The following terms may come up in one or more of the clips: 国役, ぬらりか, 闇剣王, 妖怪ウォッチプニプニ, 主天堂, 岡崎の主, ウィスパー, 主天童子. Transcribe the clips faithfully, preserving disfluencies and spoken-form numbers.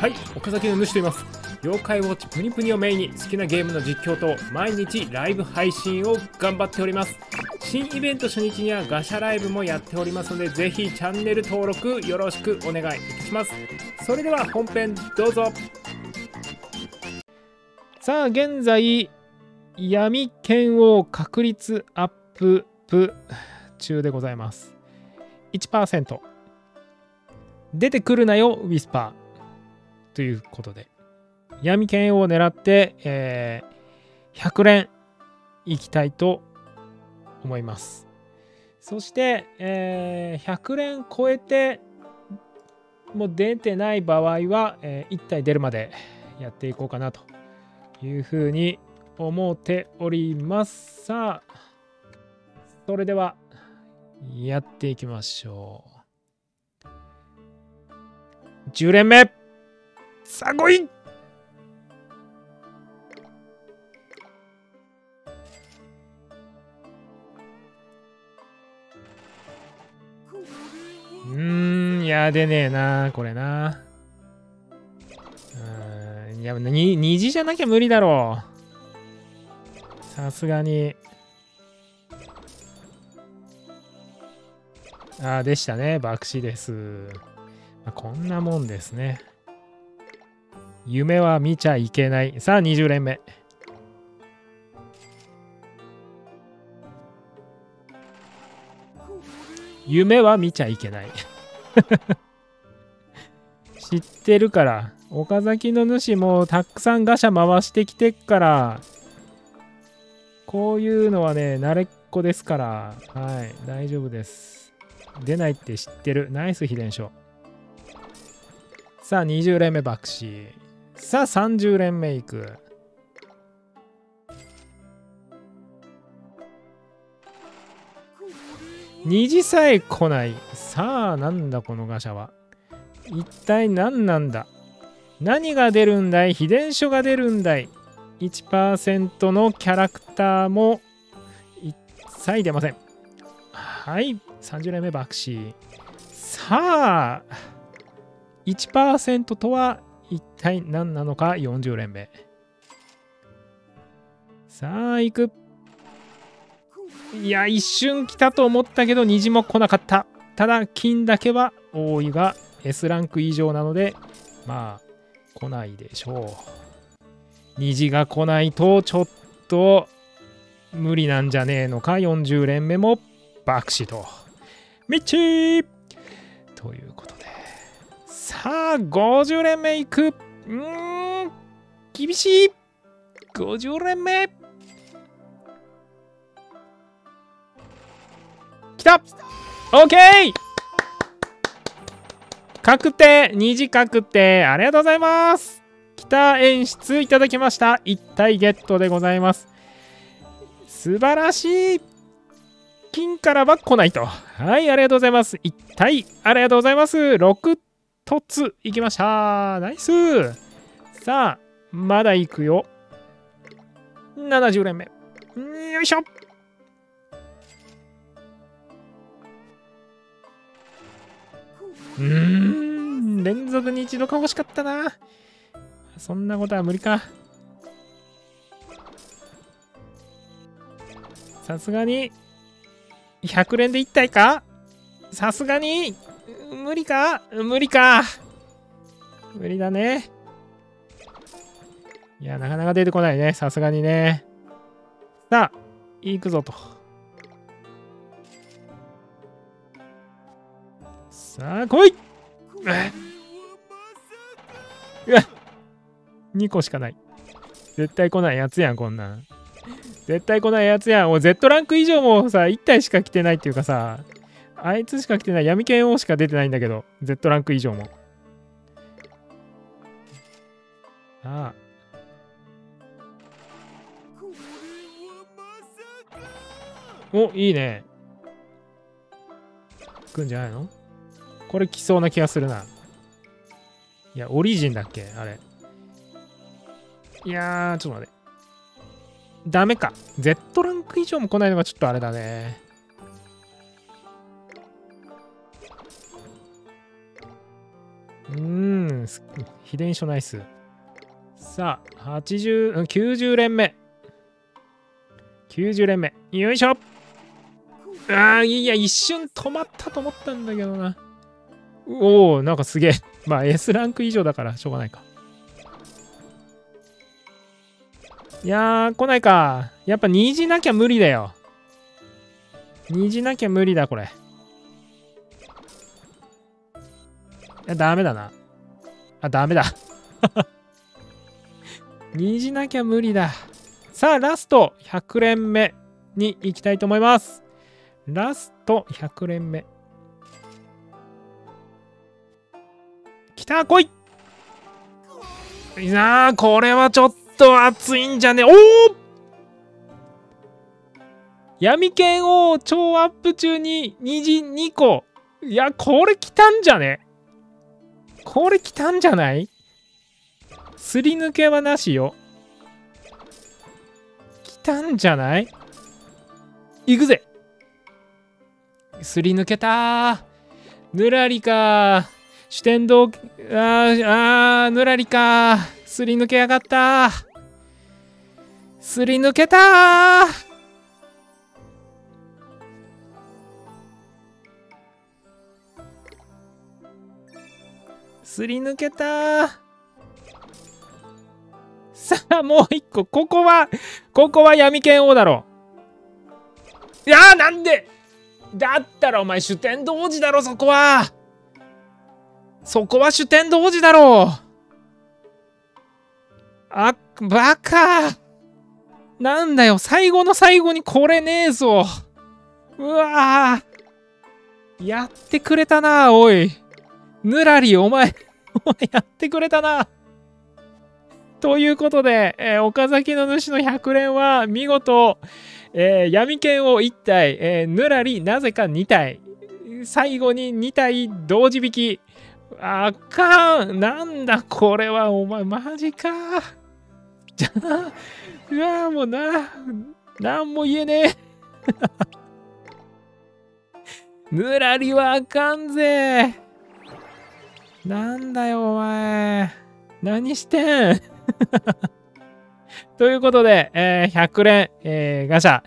はい、岡崎の主と言います。妖怪ウォッチプニプニをメインに好きなゲームの実況と毎日ライブ配信を頑張っております。新イベント初日にはガシャライブもやっておりますので、ぜひチャンネル登録よろしくお願いいたします。それでは本編どうぞ。さあ、現在闇剣王確率アッププ中でございます。 いちパーセント 出てくるなよウィスパーということで、闇剣王を狙って、えー、ひゃくれんいきたいと思います。そして、えー、ひゃくれん超えてもう出てない場合は、えー、いったい出るまでやっていこうかなというふうに思っております。さあ、それではやっていきましょう。じゅうれんめ、さあごい、うーん、いや出ねえなこれな。うーん、いやに虹じゃなきゃ無理だろう、さすがに。ああ、でしたね。爆死です。まあ、こんなもんですね。夢は見ちゃいけない。さあ、にじゅうれんめ。夢は見ちゃいけない。知ってるから。岡崎の主もたくさんガシャ回してきてっから。こういうのはね、慣れっこですから、はい、大丈夫です。出ないって知ってる。ナイス、秘伝書。さあ、にじゅうれんめ、爆死。さあ、さんじゅうれんめいく。虹さえ来ない。さあ、なんだ、このガシャは。一体何なんだ。何が出るんだい？秘伝書が出るんだい。いちパーセント のキャラクターも一切出ません。はい、さんじゅうれんめ爆死。さあ、いちパーセント とは一体何なのか、よんじゅうれんめ。さあ、行く。いや、一瞬来たと思ったけど、虹も来なかった。ただ、金だけは多いが、S ランク以上なので、まあ、来ないでしょう。虹が来ないとちょっと無理なんじゃねえのか。よんじゅうれんめも爆死とミッチーということで、さあごじゅうれんめいく。うーん、厳しい。ごじゅうれんめきた。 OK 確定、虹確定。ありがとうございます。演出いただきました。一体ゲットでございます。素晴らしい。金からは来ないと。はい、ありがとうございます。一体ありがとうございます。ろくとついきました。ナイス。さあ、まだいくよ。ななじゅうれんめ、よいしょ。うーん、連続に一度か欲しかったな。そんなことは無理か。さすがにひゃくれんでいったいか。さすがに無理か。無理か。無理だね。いや、なかなか出てこないね。さすがにね。さあ、行くぞと。さあ、来い。うわっ、にこしかない。絶対来ないやつやん、こんなん。絶対来ないやつやん。もう Z ランク以上もさ、いったいしか来てないっていうかさ、あいつしか来てない。闇剣王しか出てないんだけど、 Z ランク以上も。ああ、お、いいね。来んじゃないのこれ。来そうな気がするな。いや、オリジンだっけあれ。いやー、ちょっと待って。ダメか。Z ランク以上も来ないのがちょっとあれだね。ううーん、秘伝書ナイス。さあ、はちじゅう、きゅうじゅう連目。きゅうじゅう連目。よいしょ。ああ、いや、一瞬止まったと思ったんだけどな。おお、なんかすげえ。まあ、S ランク以上だから、しょうがないか。いやー、来ないか。やっぱ虹なきゃ無理だよ。虹なきゃ無理だ、これ。いや、ダメだな。あ、ダメだ。虹なきゃ無理だ。さあ、ラストひゃく連目に行きたいと思います。ラストひゃく連目。きた、来い！いやー、これはちょっと熱いんじゃね？おお！闇剣王超アップ中に虹にこ。いや、これ来たんじゃね？これ来たんじゃない？すり抜けはなしよ。来たんじゃない？行くぜ。すり抜けたー。ぬらりかー。主天堂、あーあー、ぬらりかー。すり抜けやがったー。すり抜けたー。すり抜けたー。さあ、もう一個。ここは、ここは闇剣王だろう。いやー、なんでだったらお前、主天童子だろ、そこは。そこは主天童子だろ。あ、バカ。なんだよ、最後の最後にこれねえぞ。うわー。やってくれたな、おい。ぬらり、お前、お前やってくれたな。ということで、えー、岡崎の主のひゃく連は見事、えー、闇剣をいち体、えー、ぬらりなぜかに体、最後にに体同時引き。あかん、なんだこれは、お前マジか。じゃあ、うわもうな、なんも言えねえ。ぬらりはあかんぜ。なんだよお前、何してん。ということで、えー、ひゃく連、えー、ガシャ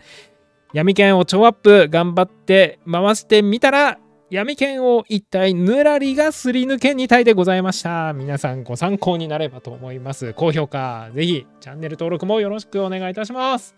闇剣を超アップ頑張って回してみたら、闇剣をいち体ぬらりがすり抜けに体でございました。皆さんご参考になればと思います。高評価、ぜひチャンネル登録もよろしくお願いいたします。